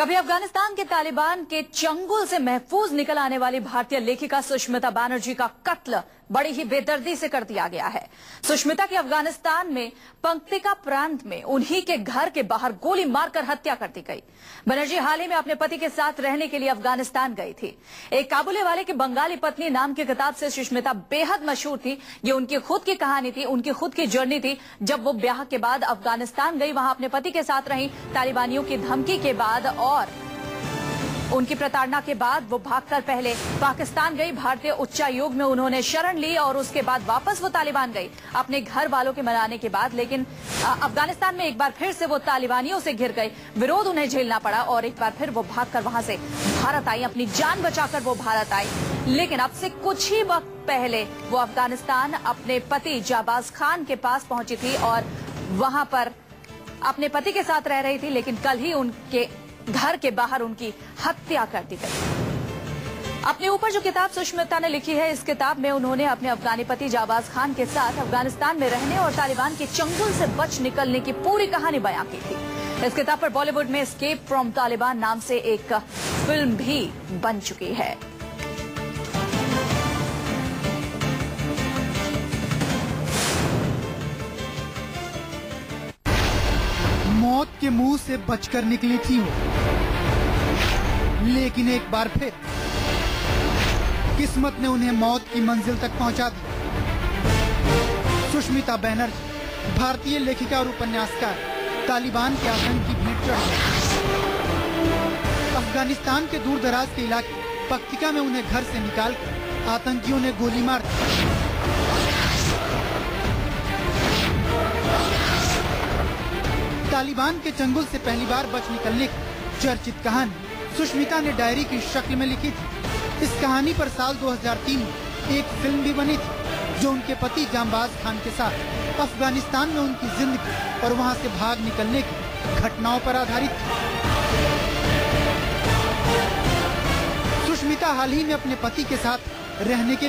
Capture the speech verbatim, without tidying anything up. कभी अफगानिस्तान के तालिबान के चंगुल से महफूज निकल आने वाली भारतीय लेखिका सुष्मिता बनर्जी का कत्ल बड़ी ही बेदर्दी से कर दिया गया है। सुष्मिता की अफगानिस्तान में पक्तिका प्रांत में उन्हीं के घर के बाहर गोली मारकर हत्या कर दी गई। बनर्जी हाल ही में अपने पति के साथ रहने के लिए अफगानिस्तान गई थी। एक काबुलीवाले की बंगाली पत्नी नाम की किताब से सुष्मिता बेहद मशहूर थी। ये उनकी खुद की कहानी थी, उनकी खुद की जर्नी थी। जब वो ब्याह के बाद अफगानिस्तान गई, वहां अपने पति के साथ रही। तालिबानियों की धमकी के बाद और उनकी प्रताड़ना के बाद वो भागकर पहले पाकिस्तान गई। भारतीय उच्चायोग में उन्होंने शरण ली और उसके बाद वापस वो तालिबान गई अपने घर वालों के मनाने के बाद। लेकिन अफगानिस्तान में एक बार फिर से वो तालिबानियों से घिर गई, विरोध उन्हें झेलना पड़ा और एक बार फिर वो भागकर वहां से भारत आई। अपनी जान बचाकर वो भारत आई। लेकिन अब से कुछ ही वक्त पहले वो अफगानिस्तान अपने पति जांबाज़ खान के पास पहुंची थी और वहां पर अपने पति के साथ रह रही थी। लेकिन कल ही उनके घर के बाहर उनकी हत्या कर दी गई। अपने ऊपर जो किताब सुष्मिता ने लिखी है, इस किताब में उन्होंने अपने अफगानी पति जांबाज़ खान के साथ अफगानिस्तान में रहने और तालिबान के चंगुल से बच निकलने की पूरी कहानी बयां की थी। इस किताब पर बॉलीवुड में एस्केप फ्रॉम तालिबान नाम से एक फिल्म भी बन चुकी है। मौत के मुंह से बचकर निकली थी वो, लेकिन एक बार फिर किस्मत ने उन्हें मौत की मंजिल तक पहुंचा दी। सुष्मिता बनर्जी, भारतीय लेखिका और उपन्यासकार, तालिबान के आतंक की भेंट चढ़ गई। अफगानिस्तान के दूर दराज के इलाके पक्तिका में उन्हें घर से निकालकर आतंकियों ने गोली मार दी। तालिबान के चंगुल से पहली बार बच निकलने की चर्चित कहानी सुष्मिता ने डायरी की शक्ल में लिखी थी। इस कहानी पर साल दो हज़ार तीन में एक फिल्म भी बनी थी जो उनके पति जांबाज़ खान के साथ अफगानिस्तान में उनकी जिंदगी और वहां से भाग निकलने की घटनाओं पर आधारित थी। सुष्मिता हाल ही में अपने पति के साथ रहने के लिए